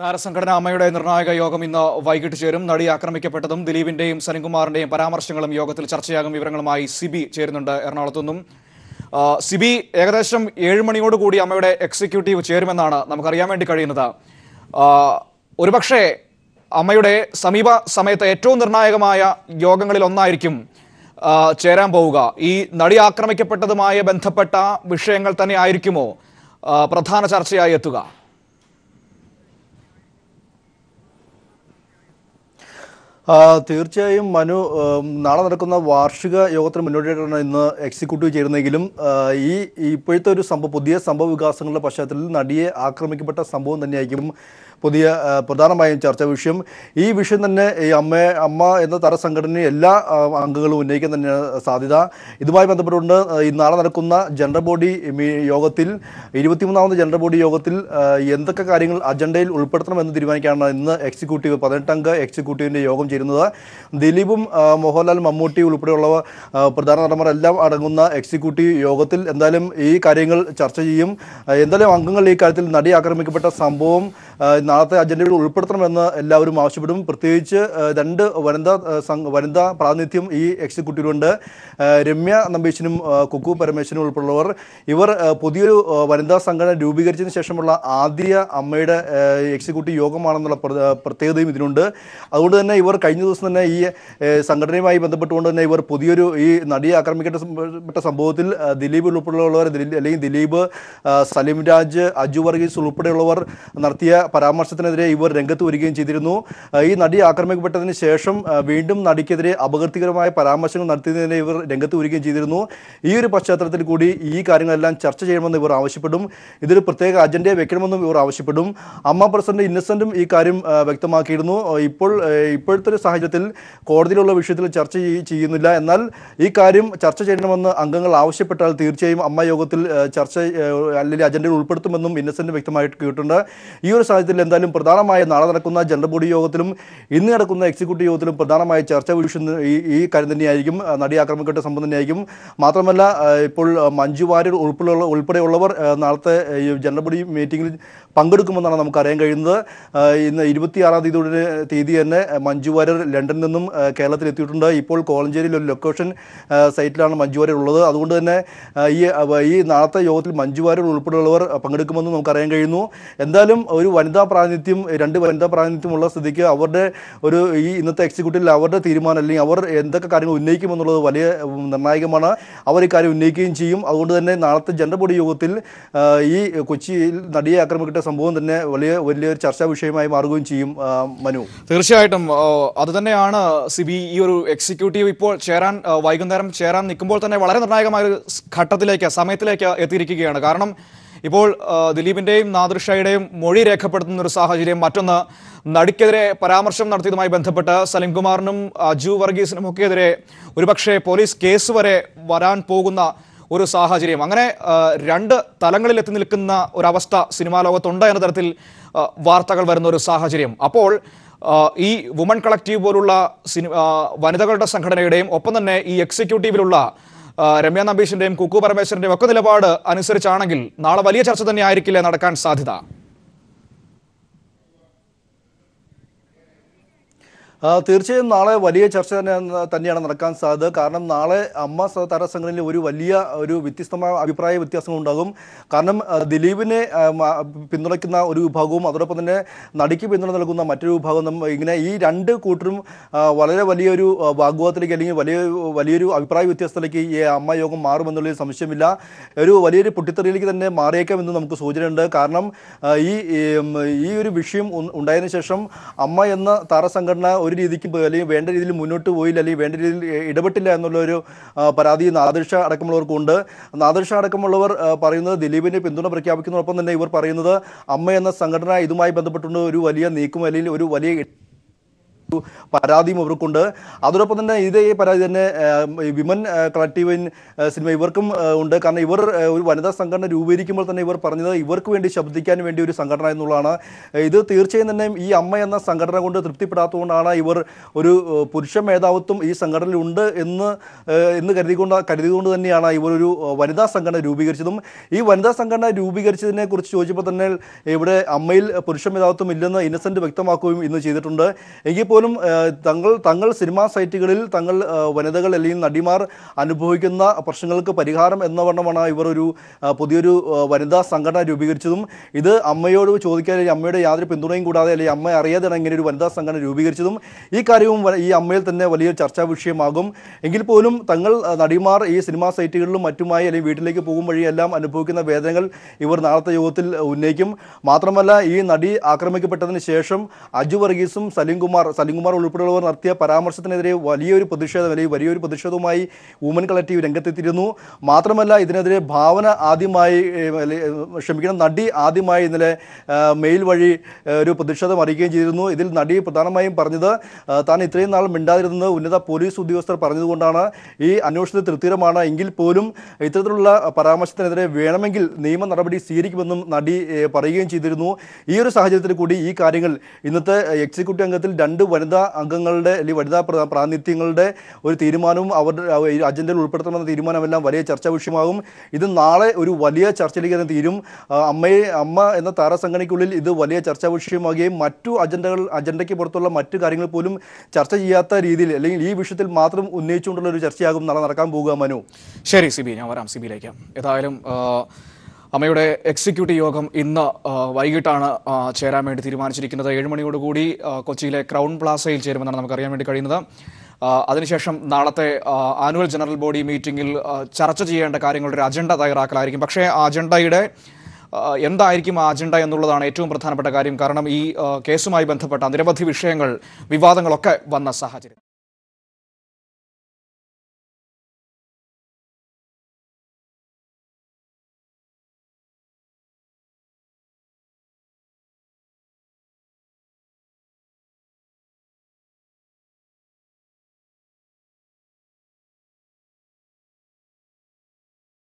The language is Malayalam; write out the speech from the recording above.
താരസംഘടന അമ്മയുടെ നിർണായക യോഗം ഇന്ന് വൈകിട്ട് ചേരും. നടി ആക്രമിക്കപ്പെട്ടതും ദിലീപിന്റെയും സനിൽകുമാറിന്റെയും പരാമർശങ്ങളും യോഗത്തിൽ ചർച്ചയാകും. വിവരങ്ങളുമായി സിബി ചേരുന്നുണ്ട് എറണാകുളത്തു നിന്നും. സിബി, ഏകദേശം 7 മണിയോടുകൂടി അമ്മയുടെ എക്സിക്യൂട്ടീവ് ചേരുമെന്നാണ് നമുക്കറിയാൻ വേണ്ടി കഴിയുന്നത്. ഒരുപക്ഷെ അമ്മയുടെ സമീപ സമയത്തെ ഏറ്റവും നിർണായകമായ യോഗങ്ങളിൽ ഒന്നായിരിക്കും ചേരാൻ പോവുക. ഈ നടി ആക്രമിക്കപ്പെട്ടതുമായി ബന്ധപ്പെട്ട വിഷയങ്ങൾ തന്നെ ആയിരിക്കുമോ പ്രധാന ചർച്ചയായി എത്തുക? തീർച്ചയായും മനു, നാളെ നടക്കുന്ന വാർഷിക യോഗത്തിന് മുന്നോടിയായിട്ടാണ് ഇന്ന് എക്സിക്യൂട്ടീവ് ചേരുന്നെങ്കിലും ഈ ഇപ്പോഴത്തെ ഒരു പുതിയ സംഭവ വികാസങ്ങളുടെ പശ്ചാത്തലത്തിൽ നടിയെ ആക്രമിക്കപ്പെട്ട സംഭവം തന്നെയായിരിക്കും പുതിയ പ്രധാനമായും ചർച്ചാ വിഷയം. ഈ വിഷയം തന്നെ ഈ അമ്മ എന്ന താരസംഘടനയെ എല്ലാ അംഗങ്ങളും ഉന്നയിക്കാൻ തന്നെയാണ് സാധ്യത. ഇതുമായി ബന്ധപ്പെട്ടുകൊണ്ട് നാളെ നടക്കുന്ന ജനറൽ ബോഡി യോഗത്തിൽ 23ാമത് ജനറൽ ബോഡി യോഗത്തിൽ എന്തൊക്കെ കാര്യങ്ങൾ അജണ്ടയിൽ ഉൾപ്പെടുത്തണമെന്ന് തീരുമാനിക്കാനാണ് ഇന്ന് എക്സിക്യൂട്ടീവ് 18 അംഗ എക്സിക്യൂട്ടീവിൻ്റെ യോഗം ചേരുന്നത്. ദിലീപും മോഹൻലാൽ, മമ്മൂട്ടി ഉൾപ്പെടെയുള്ളവർ പ്രധാന നടന്മാർ എല്ലാം അടങ്ങുന്ന എക്സിക്യൂട്ടീവ് യോഗത്തിൽ എന്തായാലും ഈ കാര്യങ്ങൾ ചർച്ച ചെയ്യും. എന്തായാലും അംഗങ്ങൾ ഈ കാര്യത്തിൽ നടി ആക്രമിക്കപ്പെട്ട സംഭവം നാളത്തെ അജണ്ടയിൽ ഉൾപ്പെടുത്തണമെന്ന് എല്ലാവരും ആവശ്യപ്പെടും. പ്രത്യേകിച്ച് 2 വനിതാ പ്രാതിനിധ്യം ഈ എക്സിക്യൂട്ടീവിലുണ്ട്. രമ്യ നമ്പീശനും കുക്കു പരമേശ്വരനും ഉൾപ്പെടെയുള്ളവർ. ഇവർ പുതിയൊരു വനിതാ സംഘടന രൂപീകരിച്ചതിന് ശേഷമുള്ള ആദ്യ അമ്മയുടെ എക്സിക്യൂട്ടീവ് യോഗമാണെന്നുള്ള പ്രത്യേകതയും ഇതിനുണ്ട്. അതുകൊണ്ട് തന്നെ ഇവർ കഴിഞ്ഞ ദിവസം തന്നെ ഈ സംഘടനയുമായി ബന്ധപ്പെട്ടുകൊണ്ട് തന്നെ ഇവർ പുതിയൊരു ഈ നടിയെ ആക്രമിക്കപ്പെട്ട സംഭവത്തിൽ ദിലീപ് ഉൾപ്പെടെയുള്ളവർ, അല്ലെങ്കിൽ ദിലീപ്, സലീം രാജ്, അജു വർഗീസ് ഉൾപ്പെടെയുള്ളവർ നടത്തിയ പരാമർശത്തിനെതിരെ ഇവർ രംഗത്ത് വരികയും ചെയ്തിരുന്നു. ഈ നടി ആക്രമിക്കപ്പെട്ടതിന് ശേഷം വീണ്ടും നടിക്കെതിരെ അപകീർത്തികരമായ പരാമർശങ്ങൾ നടത്തിയതിനെതിരെ ഇവർ രംഗത്ത് വരികയും ചെയ്തിരുന്നു. ഈ ഒരു പശ്ചാത്തലത്തിൽ കൂടി ഈ കാര്യങ്ങളെല്ലാം ചർച്ച ചെയ്യണമെന്ന് ഇവർ ആവശ്യപ്പെടും. ഇതിൽ പ്രത്യേക അജണ്ടയെ വെക്കണമെന്നും ഇവർ ആവശ്യപ്പെടും. അമ്മ പ്രസിഡന്റ് ഇന്നസെന്റും ഈ കാര്യം വ്യക്തമാക്കിയിരുന്നു. ഇപ്പോഴത്തെ ഒരു സാഹചര്യത്തിൽ കോടതിയിലുള്ള വിഷയത്തിൽ ചർച്ച ചെയ്യുന്നില്ല, എന്നാൽ ഈ കാര്യം ചർച്ച ചെയ്യണമെന്ന് അംഗങ്ങൾ ആവശ്യപ്പെട്ടാൽ തീർച്ചയായും അമ്മ യോഗത്തിൽ ചർച്ച അല്ലെങ്കിൽ അജണ്ടയിൽ ഉൾപ്പെടുത്തുമെന്നും ഇന്നസെന്റ് വ്യക്തമായിട്ട് കേട്ടിട്ടുണ്ട്. ഈ ഒരു സാഹചര്യത്തിൽ എന്തായാലും പ്രധാനമായ നാളെ നടക്കുന്ന ജനറൽ ബോഡി യോഗത്തിലും ഇന്ന് നടക്കുന്ന എക്സിക്യൂട്ടീവ് യോഗത്തിലും പ്രധാനമായ ചർച്ചാ വിഷയം ഈ കാര്യം തന്നെയായിരിക്കും, നടി ആക്രമിക്കപ്പെട്ട സംഭവം തന്നെയായിരിക്കും. മാത്രമല്ല, ഇപ്പോൾ മഞ്ജു വാര്യർ ഉൾപ്പെടെയുള്ളവർ നാളത്തെ ജനറൽ ബോഡി മീറ്റിംഗിൽ പങ്കെടുക്കുമെന്നാണ് നമുക്ക് അറിയാൻ കഴിയുന്നത്. ഇന്ന് 26ാം തീയതി തന്നെ മഞ്ജു വാര്യർ ലണ്ടനിൽ നിന്നും കേരളത്തിൽ എത്തിയിട്ടുണ്ട്. ഇപ്പോൾ കോളഞ്ചേരിയിൽ ഒരു ലൊക്കേഷൻ സൈറ്റിലാണ് മഞ്ജു വാര്യർ ഉള്ളത്. അതുകൊണ്ട് തന്നെ ഈ നാളത്തെ യോഗത്തിൽ മഞ്ജു വാര്യർ ഉൾപ്പെടെയുള്ളവർ പങ്കെടുക്കുമെന്ന് നമുക്ക് അറിയാൻ കഴിയുന്നു. എന്തായാലും ഒരു വനിതാ പ്രാതിനിധ്യം, 2 വനിതാ പ്രാതിനിധ്യമുള്ള സ്ഥിതിക്ക് അവരുടെ ഒരു ഈ ഇന്നത്തെ എക്സിക്യൂട്ടീവിൽ അവരുടെ തീരുമാനം അല്ലെങ്കിൽ അവർ എന്തൊക്കെ കാര്യങ്ങൾ ഉന്നയിക്കുമെന്നുള്ളത് വലിയ നിർണായകമാണ്. അവർ ഈ കാര്യം ഉന്നയിക്കുകയും ചെയ്യും. അതുകൊണ്ട് തന്നെ നാളത്തെ ജനറൽ ബോഡി യോഗത്തിൽ ഈ കൊച്ചിയിൽ നടിയെ ആക്രമിക്കപ്പെട്ട സംഭവം തന്നെ വലിയൊരു ചർച്ചാ വിഷയമായി മാറുകയും ചെയ്യും. മനു, തീർച്ചയായിട്ടും അതുതന്നെയാണ് സിബി. ഈ ഒരു എക്സിക്യൂട്ടീവ് ഇപ്പോൾ വൈകുന്നേരം ചേരാൻ നിൽക്കുമ്പോൾ തന്നെ വളരെ നിർണായകമായ ഒരു സമയത്തിലേക്ക് എത്തിയിരിക്കുകയാണ്. കാരണം ഇപ്പോൾ ദിലീപിന്റെയും നാദൃഷയുടെയും മൊഴി രേഖപ്പെടുത്തുന്ന ഒരു സാഹചര്യം, മറ്റൊന്ന് നടിക്കെതിരെ പരാമർശം നടത്തിയതുമായി ബന്ധപ്പെട്ട് സലീംകുമാറിനും അജു വർഗീസിനും ഒക്കെ എതിരെ ഒരുപക്ഷെ പോലീസ് കേസ് വരെ വരാൻ പോകുന്ന ഒരു സാഹചര്യം. അങ്ങനെ 2 തലങ്ങളിൽ എത്തി നിൽക്കുന്ന ഒരവസ്ഥ സിനിമാ ലോകത്തുണ്ട് എന്ന തരത്തിൽ വാർത്തകൾ വരുന്ന ഒരു സാഹചര്യം. അപ്പോൾ ഈ വുമൺ കളക്റ്റീവ് പോലുള്ള വനിതകളുടെ സംഘടനയുടെയും ഒപ്പം തന്നെ ഈ എക്സിക്യൂട്ടീവിലുള്ള രമ്യ നമ്പീശിന്റെയും കുക്കു പരമേശ്വരന്റെയും ഒക്കെ നിലപാട് അനുസരിച്ചാണെങ്കിൽ നാളെ വലിയ ചർച്ച തന്നെ ആയിരിക്കില്ലേ നടക്കാൻ സാധ്യത? തീർച്ചയായും നാളെ വലിയ ചർച്ച തന്നെയാണ് നടക്കാൻ സാധ്യത. കാരണം നാളെ അമ്മ താരസംഘടനയിൽ വലിയ വ്യത്യസ്തമായ അഭിപ്രായ വ്യത്യാസങ്ങളുണ്ടാകും. കാരണം ദിലീപിനെ പിന്തുണയ്ക്കുന്ന ഒരു വിഭാഗവും അതോടൊപ്പം തന്നെ നടിക്ക് പിന്തുണ നൽകുന്ന മറ്റൊരു വിഭാഗവും ഇങ്ങനെ ഈ 2 കൂട്ടരും വളരെ വലിയൊരു വാഗ്വാദത്തിലേക്ക് അല്ലെങ്കിൽ വലിയൊരു അഭിപ്രായ വ്യത്യാസത്തിലേക്ക് ഈ അമ്മ യോഗം മാറുമെന്നുള്ളൊരു സംശയമില്ല. വലിയൊരു പൊട്ടിത്തെറിയിലേക്ക് തന്നെ മാറിയേക്കാമെന്ന് നമുക്ക് സൂചനയുണ്ട്. കാരണം ഈ ഒരു വിഷയം ഉണ്ടായതിനു ശേഷം അമ്മ എന്ന താരസംഘടന ഒരു രീതിക്ക് അല്ലെങ്കിൽ വേണ്ട രീതിയിൽ മുന്നോട്ട് പോയില്ല, അല്ലെങ്കിൽ വേണ്ട രീതിയിൽ ഇടപെട്ടില്ല എന്നുള്ളൊരു പരാതി നാദൃഷ അടക്കമുള്ളവർക്കുണ്ട്. നാദൃഷ അടക്കമുള്ളവർ പറയുന്നത് ദിലീപിനെ പിന്തുണ പ്രഖ്യാപിക്കുന്നതോടൊപ്പം തന്നെ ഇവർ പറയുന്നത് അമ്മ എന്ന സംഘടന ഇതുമായി ബന്ധപ്പെട്ടുകൊണ്ട് ഒരു വലിയ നീക്കം അല്ലെങ്കിൽ ഒരു വലിയ പരാതിയും അവർക്കുണ്ട്. അതോടൊപ്പം തന്നെ ഇതേ പരാതി തന്നെ വിമൻ കളക്റ്റീവ് ഇൻ സിനിമ ഇവർക്കും ഉണ്ട്. കാരണം ഇവർ ഒരു വനിതാ സംഘടന രൂപീകരിക്കുമ്പോൾ തന്നെ ഇവർ പറഞ്ഞത് ഇവർക്ക് വേണ്ടി ശബ്ദിക്കാൻ വേണ്ടി ഒരു സംഘടന എന്നുള്ളതാണ്. ഇത് തീർച്ചയായും തന്നെ ഈ അമ്മ എന്ന സംഘടന കൊണ്ട് തൃപ്തിപ്പെടാത്തതുകൊണ്ടാണ് ഇവർ ഒരു പുരുഷ മേധാവിത്വം ഈ സംഘടനയിൽ ഉണ്ട് എന്ന് കരുതിക്കൊണ്ട് തന്നെയാണ് ഇവർ ഒരു വനിതാ സംഘടന രൂപീകരിച്ചതും. ഈ വനിതാ സംഘടന രൂപീകരിച്ചതിനെ കുറിച്ച് ചോദിച്ചപ്പോൾ തന്നെ ഇവിടെ അമ്മയിൽ പുരുഷ മേധാവിത്വം ഇല്ലെന്ന് ഇന്നസെൻ്റ് വ്യക്തമാക്കുകയും ഇന്ന് ചെയ്തിട്ടുണ്ട്. എങ്കിൽ പോലും തങ്ങൾ സിനിമാ സൈറ്റുകളിൽ തങ്ങൾ വനിതകൾ അല്ലെങ്കിൽ നടിമാർ അനുഭവിക്കുന്ന പ്രശ്നങ്ങൾക്ക് പരിഹാരം എന്ന വണ്ണമാണ് ഇവർ ഒരു പുതിയൊരു വനിതാ സംഘടന രൂപീകരിച്ചതും. ഇത് അമ്മയോട് ചോദിക്കാൻ അമ്മയുടെ യാതൊരു പിന്തുണയും കൂടാതെ അല്ലെങ്കിൽ അമ്മ അറിയാതെയാണ് ഇങ്ങനെ ഒരു വനിതാ സംഘടന രൂപീകരിച്ചതും. ഈ കാര്യവും ഈ അമ്മയിൽ തന്നെ വലിയ ചർച്ചാ വിഷയമാകും. എങ്കിൽ പോലും തങ്ങൾ നടിമാർ ഈ സിനിമാ സൈറ്റുകളിലും മറ്റുമായി അല്ലെങ്കിൽ വീട്ടിലേക്ക് പോകും വഴിയെല്ലാം അനുഭവിക്കുന്ന വേദനകൾ ഇവർ നാളത്തെ യോഗത്തിൽ ഉന്നയിക്കും. മാത്രമല്ല ഈ നടി ആക്രമിക്കപ്പെട്ടതിന് ശേഷം അജു വർഗീസും സലിംകുമാർ ഉൾപ്പെടെയുള്ളവർ നടത്തിയ പരാമർശത്തിനെതിരെ വലിയൊരു പ്രതിഷേധവുമായി വുമൻ കളക്റ്റീവ് രംഗത്തെത്തിയിരുന്നു. മാത്രമല്ല ഇതിനെതിരെ നടി ആദ്യമായി ഇന്നലെ മെയിൽ വഴി ഒരു പ്രതിഷേധം അറിയിക്കുകയും ചെയ്തിരുന്നു. ഇതിൽ നടി പ്രധാനമായും പറഞ്ഞത് താൻ ഇത്രയും നാൾ മിണ്ടാതിരുന്നത് ഉന്നത പോലീസ് ഉദ്യോഗസ്ഥർ പറഞ്ഞതുകൊണ്ടാണ്, ഈ അന്വേഷണത്തിൽ തൃത്തീരമാണ്. എങ്കിൽ പോലും ഇത്തരത്തിലുള്ള പരാമർശത്തിനെതിരെ വേണമെങ്കിൽ നിയമ നടപടി സ്വീകരിക്കുമെന്നും നടി പറയുകയും ചെയ്തിരുന്നു. ഈ ഒരു സാഹചര്യത്തിൽ കൂടി ഈ കാര്യങ്ങൾ ഇന്നത്തെ എക്സിക്യൂട്ടീവ് അംഗത്തിൽ രണ്ട് വനിതാ അംഗങ്ങളുടെ അല്ലെങ്കിൽ വനിതാ പ്രാതിനിധ്യങ്ങളുടെ ഒരു തീരുമാനവും അവരുടെ അജണ്ടയിൽ ഉൾപ്പെടുത്തണമെന്ന തീരുമാനമെല്ലാം വലിയ ചർച്ചാ വിഷയമാകും. ഇത് നാളെ ഒരു വലിയ ചർച്ചയിലേക്ക് തന്നെ തീരും. അമ്മ എന്ന താരസംഘടനയ്ക്കുള്ളിൽ ഇത് വലിയ ചർച്ചാ വിഷയമാകുകയും മറ്റു അജണ്ടയ്ക്ക് പുറത്തുള്ള മറ്റു കാര്യങ്ങൾ പോലും ചർച്ച ചെയ്യാത്ത രീതിയിൽ അല്ലെങ്കിൽ ഈ വിഷയത്തിൽ മാത്രം ഉന്നയിച്ചുകൊണ്ടുള്ള ഒരു ചർച്ചയാകും നാളെ നടക്കാൻ പോകുക. മനു, ശരി സിബി, ഞാൻ വരാം സിബിയിലേക്ക്. ഏതായാലും അമ്മയുടെ എക്സിക്യൂട്ടീവ് യോഗം ഇന്ന് വൈകിട്ടാണ് ചേരാൻ വേണ്ടി തീരുമാനിച്ചിരിക്കുന്നത്. 7 മണിയോടുകൂടി കൊച്ചിയിലെ ക്രൗൺ പ്ലാസയിൽ ചേരുമെന്നാണ് നമുക്കറിയാൻ വേണ്ടി കഴിയുന്നത്. അതിനുശേഷം നാളത്തെ ആനുവൽ ജനറൽ ബോഡി മീറ്റിംഗിൽ ചർച്ച ചെയ്യേണ്ട കാര്യങ്ങളുടെ ഒരു അജണ്ട തയ്യാറാക്കലായിരിക്കും. പക്ഷേ ആ അജണ്ടയുടെ എന്തായിരിക്കും ആ അജണ്ട എന്നുള്ളതാണ് ഏറ്റവും പ്രധാനപ്പെട്ട കാര്യം. കാരണം ഈ കേസുമായി ബന്ധപ്പെട്ട നിരവധി വിഷയങ്ങൾ, വിവാദങ്ങളൊക്കെ വന്ന സാഹചര്യം